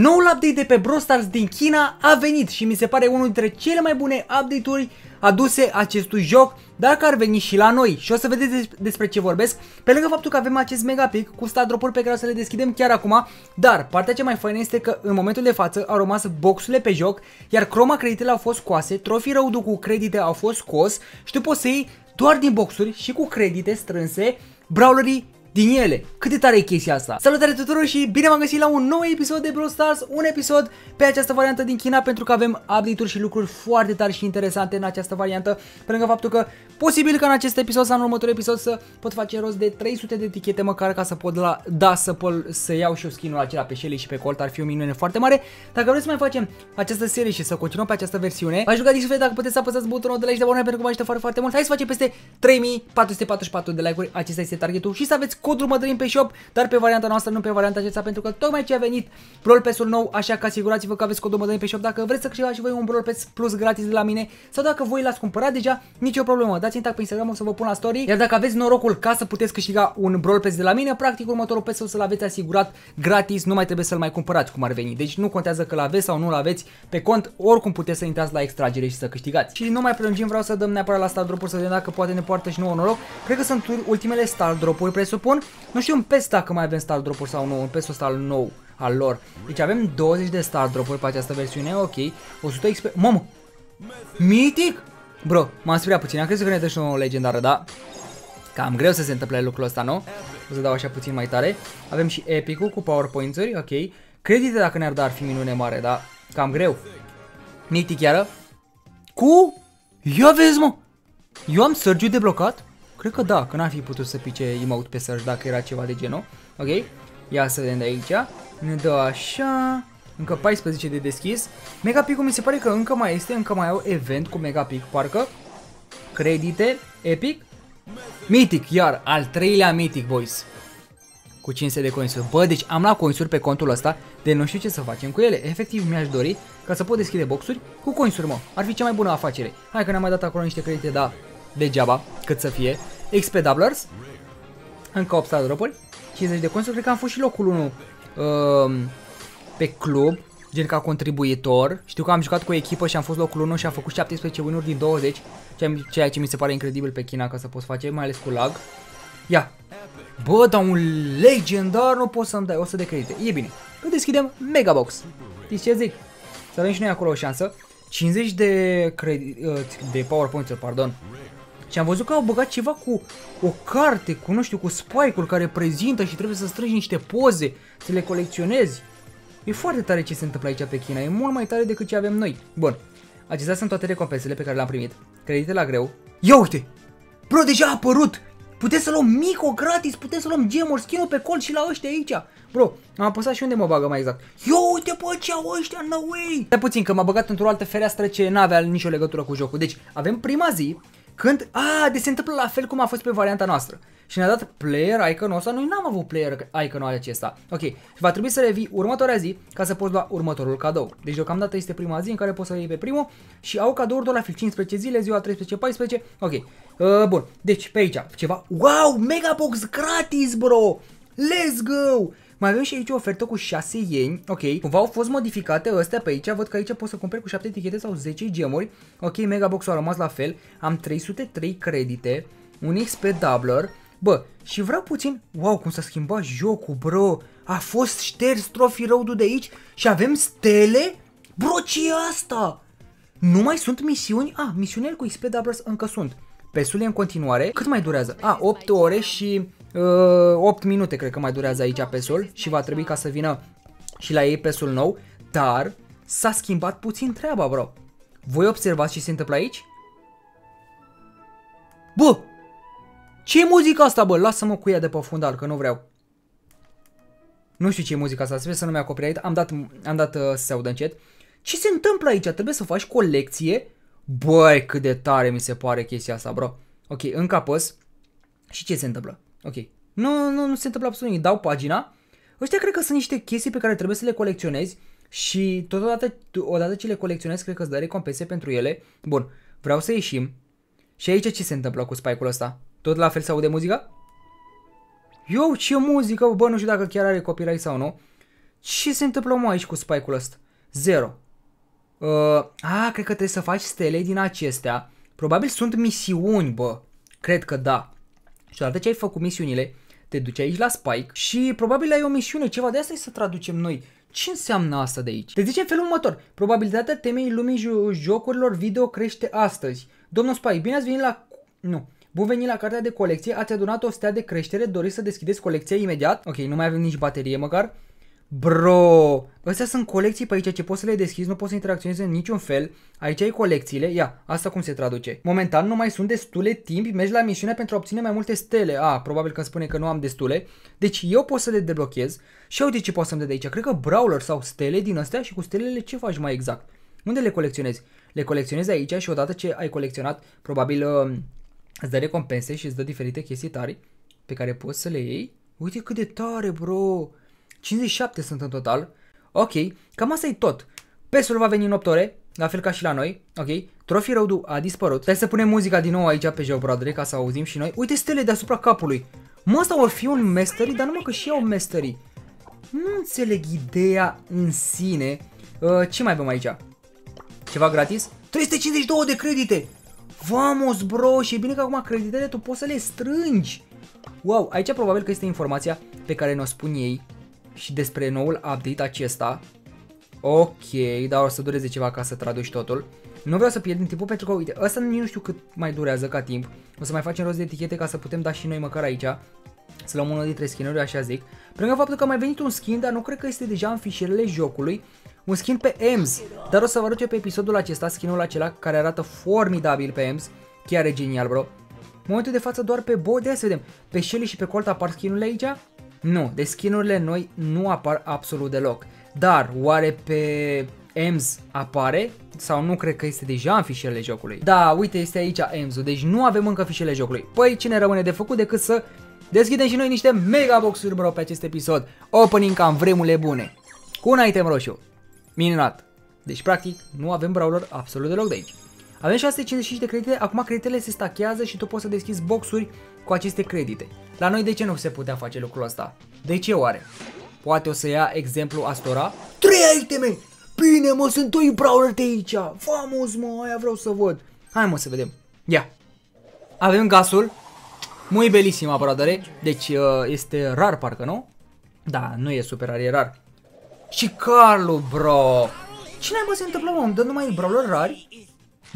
Noul update de pe Brawl Stars din China a venit și mi se pare unul dintre cele mai bune update-uri aduse acestui joc, dar că ar veni și la noi. Și o să vedeți despre ce vorbesc, pe lângă faptul că avem acest megapic cu stat drop-uri pe care o să le deschidem chiar acum, dar partea cea mai faină este că în momentul de față au rămas boxurile pe joc, iar croma creditele au fost scoase, trofii răudu cu credite au fost scos și tu poți să iei doar din boxuri și cu credite strânse brawlerii din ele. Cât de tare e chestia asta? Salutare tuturor și bine v-am găsit la un nou episod de Brawl Stars, un episod pe această variantă din China, pentru că avem update-uri și lucruri foarte tari și interesante în această variantă, pe lângă faptul că posibil că în acest episod sau în următorul episod să pot face rost de 300 de etichete măcar, ca să pot să iau și eu skin-ul acela pe Shelly și pe Colt. Ar fi o minune foarte mare. Dacă vreți să mai facem această serie și să continuăm pe această versiune, v-aș ruga din suflet dacă puteți să apăsați butonul de like și de abonare, pentru că mă ajută foarte mult. Hai să facem peste 3444 de like-uri, acesta este targetul, și să aveți codul Madalin pe shop, dar pe varianta noastră, nu pe varianta aceasta, pentru că tocmai ce a venit Brawl Pass-ul nou, așa că asigurați-vă că aveți codul Madalin pe shop dacă vreți să câștigați și voi un Brawl Pass Plus gratis de la mine, sau dacă voi l-ați cumpărat deja, nicio problemă, dați-mi tag pe Instagram, o să vă pun la story, iar dacă aveți norocul ca să puteți câștiga un Brawl Pass de la mine, practic următorul Pass o să-l aveți asigurat gratis, nu mai trebuie să-l mai cumpărați cum ar veni, deci nu contează că l-aveți sau nu l-aveți pe cont, oricum puteți să intrați la extragere și să câștigați. Și nu mai prelungim, vreau să dăm neapărat la star drop-uri, să vedem dacă poate ne poartă și nouă noroc. Cred că sunt ultimele star drop-uri, presupun. Nu știu în PES dacă mai avem star drop-uri sau nu, în PES-ul ăsta al nou, al lor. Deci avem 20 de star drop-uri pe această versiune, ok. 100 XP, mamă! Mitic! Bro, m-am speriat puțin, am crezut că ne dă și nouă legendară, da? Cam greu să se întâmple lucrul ăsta, nu? O să dau așa puțin mai tare. Avem și epic-ul cu powerpoint-uri, ok. Credite dacă ne-ar da ar fi minune mare, da? Cam greu. Mitic iară. Cu? Ia vezi, mă! Eu am surge-ul deblocat? Cred că da, că n-ar fi putut să pice emote pe search dacă era ceva de genul. Ok, ia să vedem de aici. Ne dă așa. Încă 14 de deschis. Megapicul mi se pare că încă mai este, încă mai au event cu megapic, parcă. Credite, epic. Mythic, iar al treilea mythic, boys. Cu 500 de coinsuri. Bă, deci am luat coinsuri pe contul ăsta, de nu știu ce să facem cu ele. Efectiv mi-aș dori ca să pot deschide boxuri cu coinsuri, mă. Ar fi cea mai bună afacere. Hai că ne-am mai dat acolo niște credite, da. Degeaba, cât să fie. XP Doublers. Încă 8 star drop-uri, 50 de consuri. Cred că am fost și locul 1 pe club, gen ca contribuitor. Știu că am jucat cu o echipă și am fost locul 1 și am făcut 17 win-uri din 20. Ceea ce mi se pare incredibil pe China, ca să poți face, mai ales cu lag. Ia. Bă, dar un legendar nu poți să-mi dai. 100 de credite. E bine. Că deschidem Mega Box. Știți ce zic? Să avem și noi acolo o șansă. 50 de PowerPoint-uri, pardon. Și am văzut că au băgat ceva cu o carte, cu nu știu, cu Spike-ul care prezintă și trebuie să strângi niște poze, să le colecționezi. E foarte tare ce se întâmplă aici pe China, e mult mai tare decât ce avem noi. Bun, acestea sunt toate recompensele pe care le-am primit. Credite la greu. Ia uite! Bro, deja a apărut! Puteți să luăm Mico gratis, puteți să luăm gemuri, skin-ul pe Colt și la ăștia aici. Bro, am apăsat și unde mă bagă mai exact. Ia uite bă ce au ăștia, no way! Stai puțin că m-a băgat într-o altă fereastră ce n-avea nicio legătură cu jocul. Deci, avem prima zi. Când, deci se întâmplă la fel cum a fost pe varianta noastră. Și ne-a dat player icon-ul ăsta, noi n-am avut player icon-ul acesta. Ok, și va trebui să revii următoarea zi ca să poți lua următorul cadou. Deci deocamdată este prima zi în care poți să iei pe primul și au cadouri doar la fel 15 zile, ziua 13-14. Ok, bun, deci pe aici ceva, wow, megabox gratis bro, let's go! Mai avem și aici o ofertă cu 6 ieni, ok, cumva au fost modificate astea pe aici, văd că aici poți să cumperi cu 7 etichete sau 10 gemuri, ok, megabox-ul a rămas la fel, am 303 credite, un XP doubler, bă, și vreau puțin, wow, cum s-a schimbat jocul, bro, a fost șters trophy road-ul de aici și avem stele, bro, ce e asta? Nu mai sunt misiuni, misiunile cu XP doublers încă sunt, pesul e în continuare, cât mai durează? 8 ore și... 8 minute cred că mai durează aici pesul și va trebui ca să vină și la ei pesul nou, dar s-a schimbat puțin treaba, bro. Voi observați ce se întâmplă aici? Bă! Ce muzica asta, bă? Lasă-mă cu ea de pe fundal, că nu vreau. Nu știu ce e muzica asta, sper să nu mi-a acoperit. Am dat să se audă încet. Ce se întâmplă aici? Trebuie să faci colecție. Băi, cât de tare mi se pare chestia asta, bro. Ok, încă apăs. Și ce se întâmplă? Ok, nu se întâmplă absolut nimic, dau pagina. Ăștia cred că sunt niște chestii pe care trebuie să le colecționezi și totodată, odată ce le colecționezi, cred că îți dă recompense pentru ele. Bun, vreau să ieșim. Și aici ce se întâmplă cu Spike-ul ăsta? Tot la fel se aude muzica? Eu, ce muzică, bă, nu știu dacă chiar are copyright sau nu. Ce se întâmplă mai aici cu spike-ul ăsta? 0. Cred că trebuie să faci stele din acestea. Probabil sunt misiuni, bă. Cred că da. Și odată ce ai făcut misiunile, te duci aici la Spike și probabil ai o misiune, ceva de asta e să traducem noi. Ce înseamnă asta de aici? Te zice în felul următor. Probabilitatea temei lumii jocurilor video crește astăzi. Domnul Spike, bine ați venit la... Nu. Bun venit la cartea de colecție, ați adunat o stea de creștere, doriți să deschideți colecția imediat. Ok, nu mai avem nici baterie măcar. Bro, astea sunt colecții pe aici ce poți să le deschizi, nu poți să interacționezi în niciun fel. Aici ai colecțiile, ia, asta cum se traduce. Momentan nu mai sunt destule timp, mergi la misiune pentru a obține mai multe stele. Probabil că îmi spune că nu am destule. Deci eu pot să le deblochez și uite ce poți să-mi dea de aici. Cred că brawler sau stele din astea și cu stelele ce faci mai exact? Unde le colecționezi? Le colecționezi aici și odată ce ai colecționat, probabil îți dă recompense și îți dă diferite chestii tari pe care poți să le iei. Uite cât de tare, bro! 57 sunt în total. Ok, cam asta e tot. PES-ul va veni în 8 ore, la fel ca și la noi. Ok, Trophy Road-ul a dispărut. Hai să punem muzica din nou aici pe Geobradre ca să auzim și noi. Uite stele deasupra capului. Mă, asta or fi un mastery, dar numai că și eu mastery. Nu înțeleg ideea în sine. Ce mai avem aici? Ceva gratis? 352 de credite! Vamos, bro! Și e bine că acum creditele tu poți să le strângi. Wow, aici probabil că este informația pe care ne-o spun ei și despre noul update acesta. Ok, dar o să dureze ceva ca să traduci totul. Nu vreau să pierdem timpul pentru că, uite, ăsta nu știu cât mai durează ca timp. O să mai facem rost de etichete ca să putem da și noi măcar aici. Să luăm unul dintre skin-uri, așa zic. Pentru faptul că a mai venit un skin, dar nu cred că este deja în fișierele jocului. Un skin pe EMZ. Dar o să vă arăt eu pe episodul acesta skin-ul acela care arată formidabil pe EMZ. Chiar e genial, bro. Momentul de față doar pe Bo, de să vedem. Pe Shelly și pe Colt apar skin-urile aici? Nu, de skin-urile noi nu apar absolut deloc. Dar oare pe EMZ apare? Sau nu cred că este deja în fișierele jocului? Da, uite, este aici EMZ-ul, deci nu avem încă fișierele jocului. Păi ce ne rămâne de făcut decât să deschidem și noi niște mega box-uri, bro, pe acest episod. Opening ca în vremurile bune. Cu un item roșu. Minunat. Deci practic nu avem brawler absolut deloc de aici. Avem 655 de credite, acum creditele se stachează și tu poți să deschizi boxuri cu aceste credite. La noi de ce nu se putea face lucrul ăsta? De ce oare? Poate o să ia exemplu Astora? 3 iteme! Bine mă, sunt 2 brawler de aici! Vamos mă, aia vreau să văd! Hai mă să vedem! Ia! Avem gasul. Muy belisima, bradare. Deci este rar parcă, nu? Da, nu e super rar, e rar. Și Carl, bro! Ce n-ai mă se întâmplă, mă? Îmi dă numai brawler rari?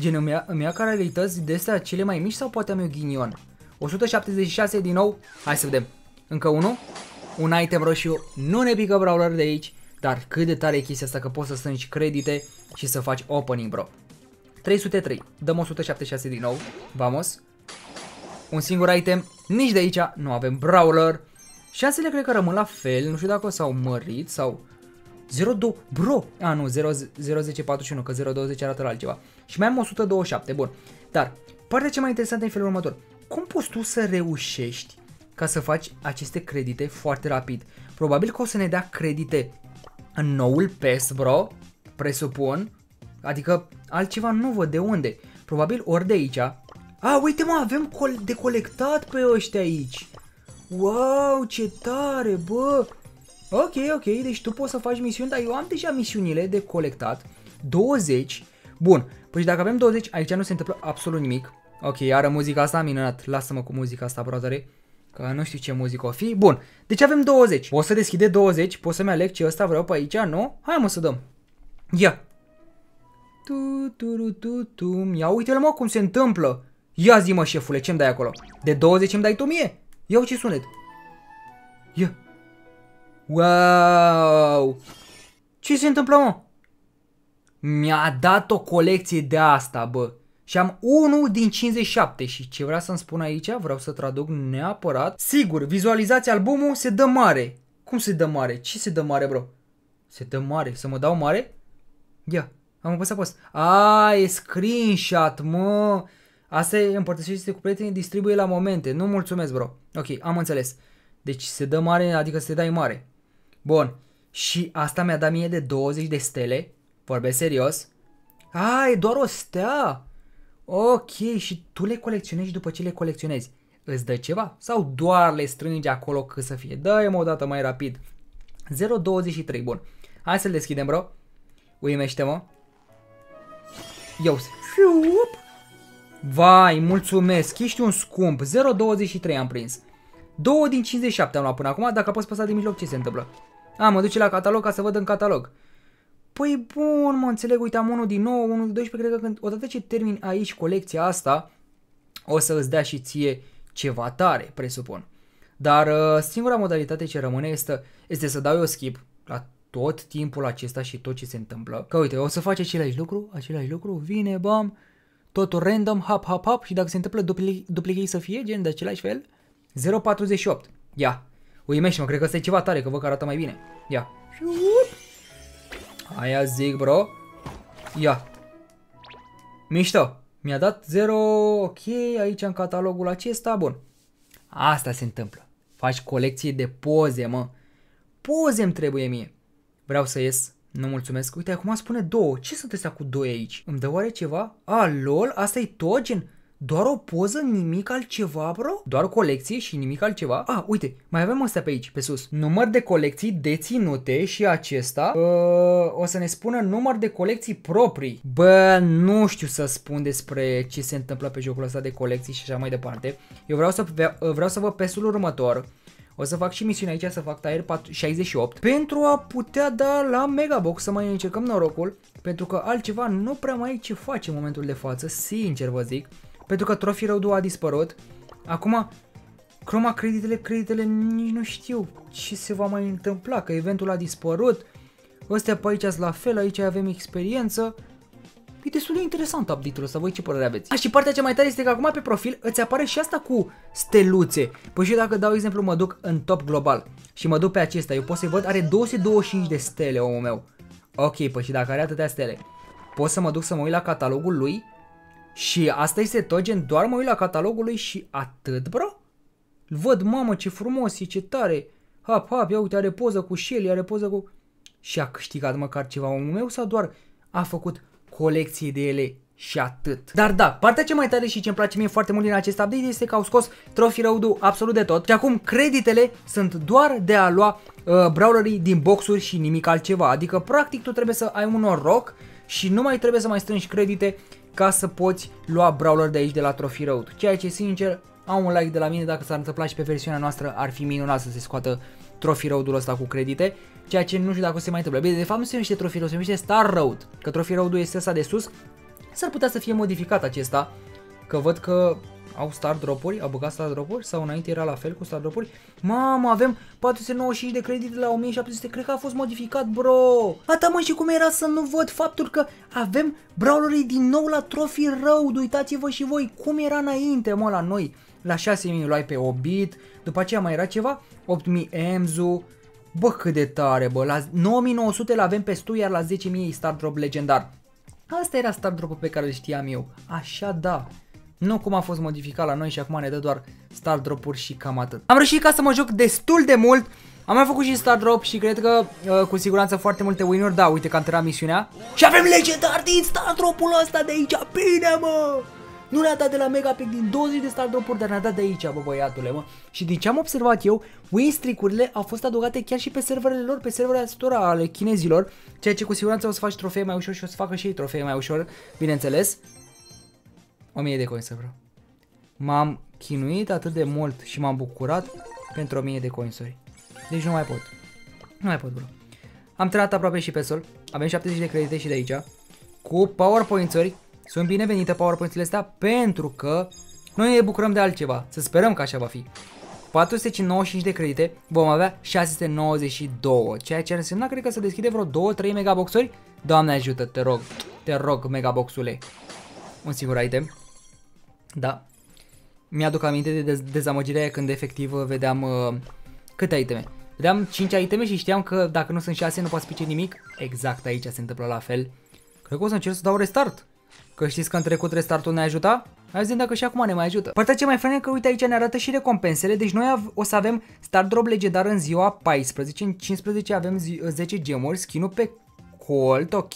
Gen, îmi ia rarități de astea cele mai mici sau poate am eu ghinion? 176 din nou, hai să vedem. Încă unul, un item roșu, nu ne pică brawler de aici, dar cât de tare e chestia asta că poți să strângi credite și să faci opening, bro. 303, dăm 176 din nou, vamos. Un singur item, nici de aici nu avem brawler. Șansele cred că rămân la fel, nu știu dacă s-au mărit sau... 02, bro! Nu, 01041, că 020 arată la altceva. Și mai am 127, bun. Dar, partea cea mai interesantă e în felul următor. Cum poți tu să reușești ca să faci aceste credite foarte rapid? Probabil că o să ne dea credite în noul PES, bro, presupun. Adică, altceva nu văd de unde. Probabil ori de aici. Uite mă, avem de colectat pe ăștia aici. Wow, ce tare, bă! Ok, ok, deci tu poți să faci misiuni, dar eu am deja misiunile de colectat. 20. Bun, păi dacă avem 20, aici nu se întâmplă absolut nimic. Ok, iară muzica asta, minunat. Lasă-mă cu muzica asta, brodere, că nu știu ce muzică o fi. Bun, deci avem 20. Poți să deschide 20, poți să-mi aleg ce ăsta vreau pe aici, nu? Hai mă să dăm. Ia. Ia uite-l mă cum se întâmplă. Ia zi-mă șefule, ce-mi dai acolo? De 20 îmi dai tu mie? Ia ce sunet. Ia. Wow! Ce se întâmplă, mă? Mi-a dat o colecție de asta, bă. Și am 1 din 57. Și ce vreau să-mi spun aici, vreau să traduc neapărat. Sigur, vizualizați albumul, se dă mare. Cum se dă mare? Ce se dă mare, bro? Se dă mare. Să mă dau mare? Ia, am apăsat pe asta. E screenshot, mă. Asta e împărtășește cu prietenii, distribuie la momente. Nu mulțumesc, bro. Ok, am înțeles. Deci se dă mare, adică se dai mare. Bun, și asta mi-a dat mie de 20 de stele. Vorbesc serios. E doar o stea. Ok, și tu le colecționezi și după ce le colecționezi îți dă ceva? Sau doar le strângi acolo cât să fie? Dă-i-mă o dată mai rapid. 0,23, bun. Hai să-l deschidem, bro. Uimește-mă. Ios. Vai, mulțumesc. Ești un scump. 0,23 am prins. 2 din 57 am luat până acum. Dacă poți păsa de mijloc, ce se întâmplă? A, mă duce la catalog ca să văd în catalog. Păi bun, mă înțeleg. Uite, am unul din 9, unul din 12. Cred că când, odată ce termin aici colecția asta, o să îți dea și ție ceva tare, presupun. Dar singura modalitate ce rămâne este să dau eu skip la tot timpul acesta și tot ce se întâmplă. Că uite, o să faci același lucru, vine, bam, totul random, hap, hap, hap și dacă se întâmplă duplicate să fie, gen de același fel, 0,48. Ia, uimește-mă, cred că ăsta e ceva tare, că văd că arată mai bine. Ia. Aia zic, bro. Ia. Mișto. Mi-a dat 0, ok, aici în catalogul acesta, bun. Asta se întâmplă. Faci colecție de poze, mă. Poze îmi trebuie mie. Vreau să ies. Nu mulțumesc. Uite, acum spune 2. Ce sunt astea cu 2 aici? Îmi dă oare ceva? A, lol, asta e tot, gen? Doar o poză, nimic altceva, bro? Doar colecție și nimic altceva? A, uite, mai avem astea pe aici, pe sus. Număr de colecții deținute și acesta o să ne spună număr de colecții proprii. Bă, nu știu să spun despre ce se întâmplă pe jocul ăsta de colecții și așa mai departe. Eu vreau să vă pesul următor. O să fac și misiunea aici, să fac tier 68 pentru a putea da la Megabox să mai încercăm norocul, pentru că altceva nu prea mai e ce face în momentul de față, sincer vă zic. Pentru că Trophy Road-ul a dispărut. Acum, croma creditele, nici nu știu ce se va mai întâmpla, că eventul a dispărut. Ăstea pe aici sunt la fel, aici avem experiență. E destul de interesant update-ul ăsta, voi ce părere aveți? A, și partea cea mai tare este că acum pe profil îți apare și asta cu steluțe. Păi și eu dacă dau exemplu, mă duc în top global și mă duc pe acesta, eu pot să-i văd, are 225 de stele, omul meu. Ok, păi și dacă are atâtea stele, pot să mă duc să mă uit la catalogul lui. Și asta este tot, gen, doar mă uit la catalogul lui și atât, bro? Îl văd, mamă, ce frumos e, ce tare. Hap, hap, ia uite, are poză cu Shelly, are poză cu... Și a câștigat măcar ceva, omul meu, sau doar a făcut colecție de ele și atât. Dar da, partea cea mai tare și ce-mi place mie foarte mult din acest update este că au scos Trophy Road-ul absolut de tot. Și acum creditele sunt doar de a lua brawlerii din boxuri și nimic altceva. Adică practic tu trebuie să ai un noroc și nu mai trebuie să mai strângi credite ca să poți lua brawler de aici de la Trophy Road. Ceea ce, sincer, am un like de la mine, dacă s-ar întâmpla și pe versiunea noastră ar fi minunat să se scoată Trophy Road-ul ăsta cu credite, ceea ce nu știu dacă o se mai întâmplă. Bine, de fapt nu se numește Trophy Road, se numește Star Road, că Trophy Road-ul este ăsta de sus, s-ar putea să fie modificat acesta, că văd că au Star Drop-uri, au băgat Star Drop-uri sau înainte era la fel cu Star Drop-uri. Mamă, avem 495 de credite la 1700, cred că a fost modificat, bro. Ata mă, și cum era să nu văd faptul că avem brawlerii din nou la Trophy Road, uitați-vă și voi cum era înainte, mă, la noi. La 6000 luai pe Obit, după aceea mai era ceva, 8000 EMZ-ul, bă cât de tare, bă, la 9900 l-avem pe Stu, iar la 10.000 Star Drop legendar. Asta era Star Drop-ul pe care îl știam eu, așa da. Nu cum a fost modificat la noi și acum ne dă doar Star Drop-uri și cam atât. Am reușit ca să mă joc destul de mult. Am mai făcut și Star Drop și cred că cu siguranță foarte multe win-uri. Da, uite că am terminat misiunea. Și avem legendar din Star Drop-ul ăsta de aici. Bine, mă! Nu ne-a dat de la Megapack din 20 de Star Drop-uri, dar ne-a dat de aici, bă, băiatule, mă. Și din ce am observat eu, winstreak-urile au fost adăugate chiar și pe serverele lor, pe serverele astora ale chinezilor, ceea ce cu siguranță o să faci trofee mai ușor și o să facă și ei trofee mai ușor, bineînțeles. 1000 de coins, bro. M-am chinuit atât de mult și m-am bucurat pentru 1000 de coinsuri. Deci nu mai pot. Nu mai pot, bro. Am terminat aproape și pe sol. Avem 70 de credite și de aici. Cu PowerPoint-uri. Sunt binevenite PowerPoint-urile astea pentru că noi ne bucurăm de altceva. Să sperăm că așa va fi. 495 de credite. Vom avea 692. Ceea ce ar însemna, cred că, să deschide vreo 2-3 megaboxuri. Doamne ajută, te rog. Te rog, megaboxule. Un singur item. Da, mi-aduc aminte de dezamăgirea aia când efectiv vedeam câte iteme. Vedeam 5 iteme și știam că dacă nu sunt 6 nu poate pice nimic. Exact aici se întâmplă la fel. Cred că o să încerc să dau restart. Că știți că în trecut restartul ne ajuta? Hai să dacă și acum ne mai ajută. Partea ce mai frână că uite aici ne arată și recompensele. Deci noi o să avem Star Drop legendar în ziua 14. În 15 avem 10 gemuri. Skin-ul pe Colt, ok.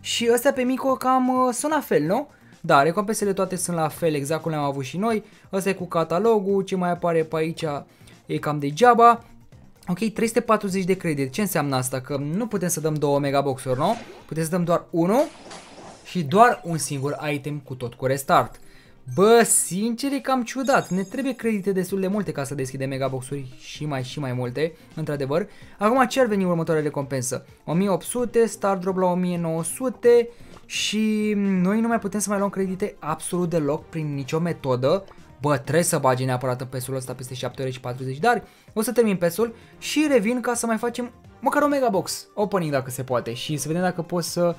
Și ăsta pe Mico cam sunt la fel, nu? Da, recompensele toate sunt la fel, exact cum le-am avut și noi. Asta e cu catalogul, ce mai apare pe aici e cam degeaba. Ok, 340 de credit. Ce înseamnă asta? Că nu putem să dăm 2 megaboxuri, nu? Putem să dăm doar 1 și doar un singur item cu tot cu restart. Bă, sincer e cam ciudat. Ne trebuie credite destul de multe ca să deschidem megaboxuri și mai multe, într-adevăr. Acum ce ar veni următoarea recompensă? 1800, Star Drop la 1900 și noi nu mai putem să mai luăm credite absolut deloc prin nicio metodă. Bă, trebuie să bagi neapărat în pesul ăsta peste 7 ore și 40, dar o să termin pesul și revin ca să mai facem măcar o megabox opening dacă se poate și să vedem dacă pot să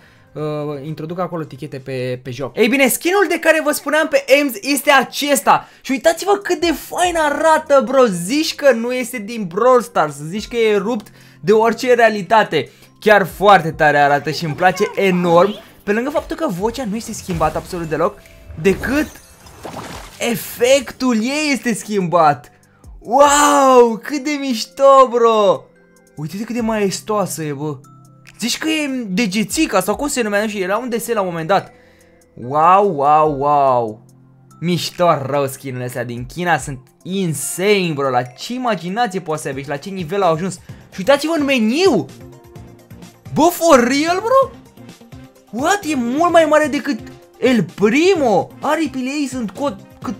introduc acolo tichete pe joc. Ei bine, skinul de care vă spuneam pe EMZ este acesta și uitați-vă cât de fain arată, bro, zici că nu este din Brawl Stars, zici că e rupt de orice realitate, chiar foarte tare arată și îmi place enorm, pe lângă faptul că vocea nu este schimbată absolut deloc, decât efectul ei este schimbat. Wow, cât de mișto, bro! Uite-te cât de maestoasă e, bă! Zici că e degețica sau cum se numea și era un desen la un moment dat. Wow, wow, wow! Mișto rău skin-urile astea din China sunt insane, bro! La ce imaginație poate să aveți, la ce nivel au ajuns? Și uitați-vă în meniu! Bă, for real, bro? What? E mult mai mare decât El Primo! Aripile ei sunt cât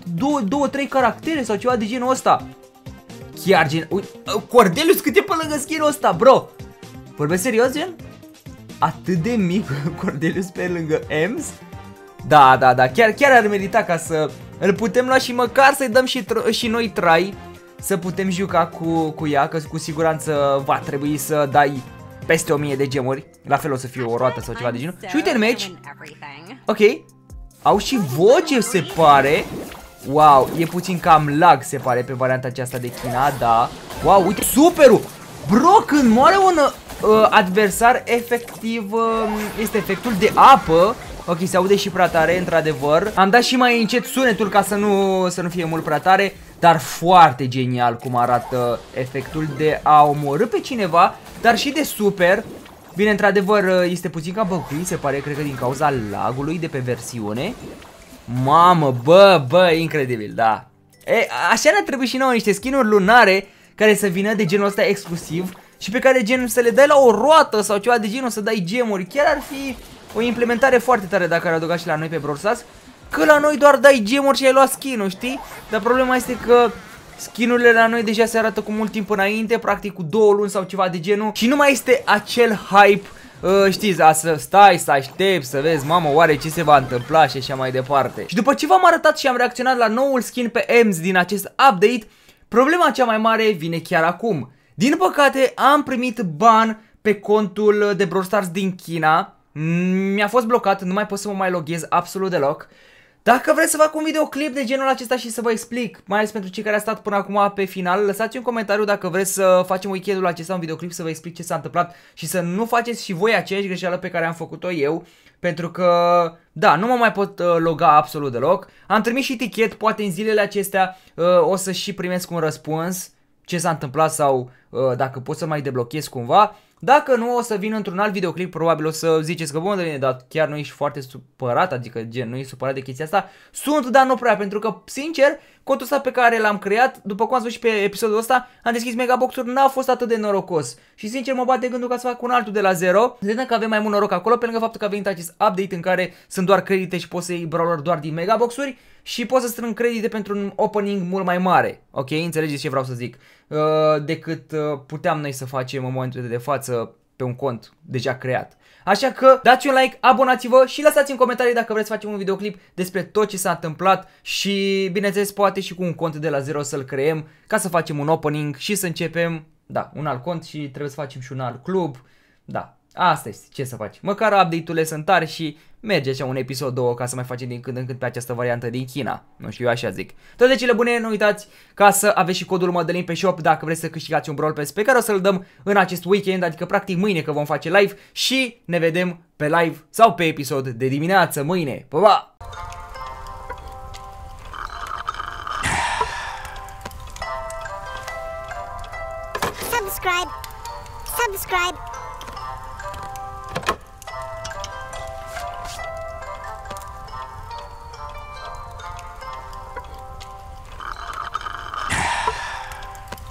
2-3 caractere sau ceva de genul ăsta. Chiar gen... Cordelius cât e pe lângă skin-ul ăsta, bro! Vorbesc serios, gen? Atât de mic Cordelius pe lângă EMZ? Da, da, da, chiar ar merita ca să îl putem lua și măcar să-i dăm și noi trai. Să putem juca cu ea, că cu siguranță va trebui să dai peste 1000 de gemuri. La fel o să fie o roată sau ceva de genul. Și uite în match. Ok. Au și voce, se pare. Wow, e puțin cam lag, se pare, pe varianta aceasta de China, da. Wow, uite, superul! Bro, când moare un adversar, efectiv, este efectul de apă. Ok, se aude și prea tare, într-adevăr. Am dat și mai încet sunetul ca să nu fie mult prea tare. Dar foarte genial cum arată efectul de a omorâ pe cineva, dar și de super. Bine, într-adevăr, este puțin ca băcuit, se pare, cred că din cauza lagului de pe versiune. Mamă, bă, incredibil, da. E, așa ne-a trebuit și nouă niște skin-uri lunare care să vină de genul ăsta exclusiv și pe care gen să le dai la o roată sau ceva de genul, să dai gemuri. Chiar ar fi o implementare foarte tare dacă ar aduca și la noi pe Brawl Stars, că la noi doar dai gemuri și ai luat skin-ul, știi? Dar problema este că skin-urile la noi deja se arată cu mult timp înainte, practic cu 2 luni sau ceva de genul și nu mai este acel hype, știți, să stai, să aștepți, să vezi, mamă, oare ce se va întâmpla și așa mai departe. Și după ce v-am arătat și am reacționat la noul skin pe EMZ din acest update, problema cea mai mare vine chiar acum. Din păcate, am primit ban pe contul de Brawl Stars din China, mi-a fost blocat, nu mai pot să mă mai loghez absolut deloc. Dacă vreți să fac un videoclip de genul acesta și să vă explic, mai ales pentru cei care a stat până acum pe final, lăsați un comentariu dacă vreți să facem weekendul acesta un videoclip să vă explic ce s-a întâmplat și să nu faceți și voi aceeași greșeală pe care am făcut-o eu, pentru că, da, nu mă mai pot loga absolut deloc. Am trimis și tichet, poate în zilele acestea o să și primesc un răspuns, ce s-a întâmplat sau dacă pot să mai deblochez cumva. Dacă nu, o să vin într-un alt videoclip, probabil o să ziceți că, bă, Madalin, dar chiar nu ești foarte supărat, adică gen, nu ești supărat de chestia asta. Sunt, dar nu prea, pentru că, sincer, contul ăsta pe care l-am creat, după cum am spus și pe episodul ăsta, am deschis megabox-uri, n-a fost atât de norocos. Și sincer mă bate gândul ca să fac un altul de la zero. Vedem că avem mai mult noroc acolo, pe lângă faptul că a venit acest update în care sunt doar credite și poți să iei brawler doar din megabox-uri și poți să strâng credite pentru un opening mult mai mare. Ok, înțelegeți ce vreau să zic. Decât puteam noi să facem în momentul de față pe un cont deja creat. Așa că dați un like, abonați-vă și lăsați în comentarii dacă vreți să facem un videoclip despre tot ce s-a întâmplat și bineînțeles poate și cu un cont de la zero să-l creăm ca să facem un opening și să începem, da, un alt cont și trebuie să facem și un alt club, da. Asta este, ce să faci, măcar update-urile sunt tari și merge așa un episod 2 ca să mai facem din când în când pe această variantă din China. Nu știu, eu așa zic. Toate cele bune, nu uitați ca să aveți și codul Madalin pe shop dacă vreți să câștigați un Brawl Pass pe care o să-l dăm în acest weekend, adică practic mâine că vom face live și ne vedem pe live sau pe episod de dimineață mâine. Pa, pa! Subscribe!